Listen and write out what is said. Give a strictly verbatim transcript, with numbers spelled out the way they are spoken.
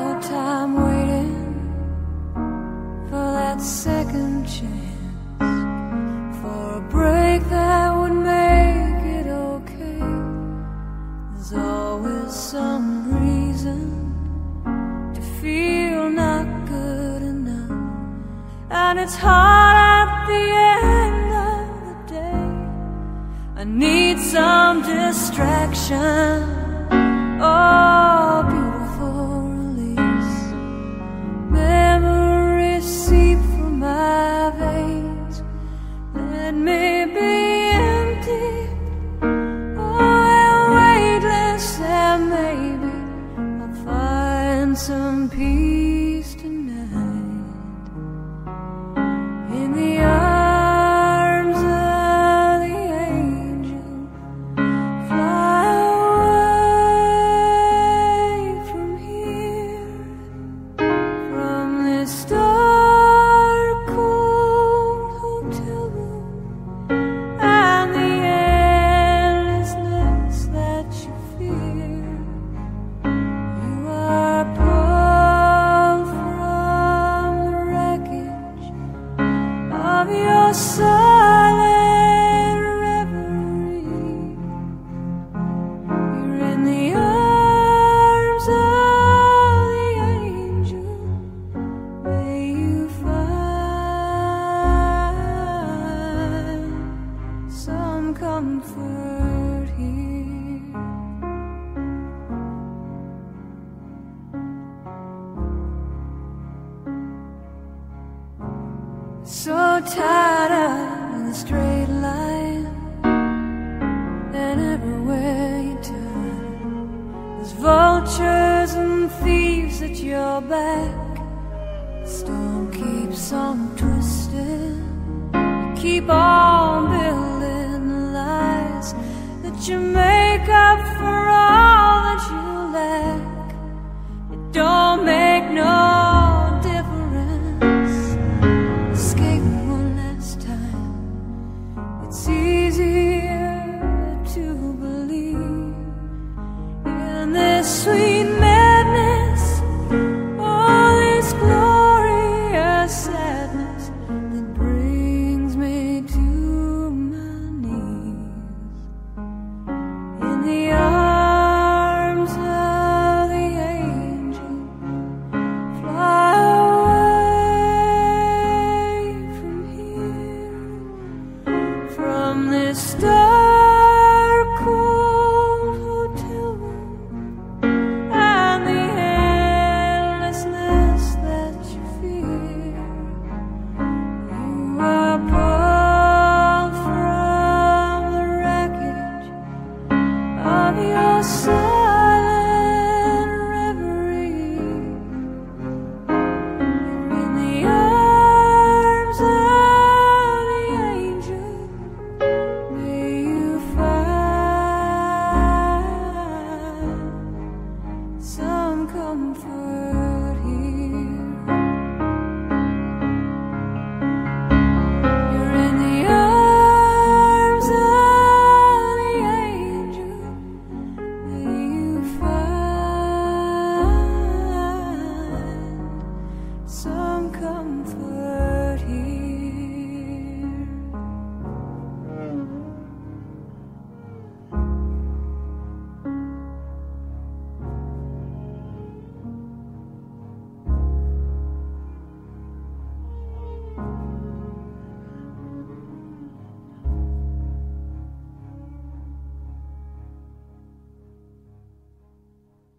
hard time waiting for that second chance, for a break that would make it okay. There's always some reason to feel not good enough, and it's hard at the end of the day. I need some distraction, oh, beautiful release. Memories seep through my veins, let me be empty, oh, and weightless, and maybe I'll find some peace tonight in the arms. So tied up in the straight line, and everywhere you turn there's vultures and thieves at your back. The storm keeps on twisting, you keep on building the lies that you make up for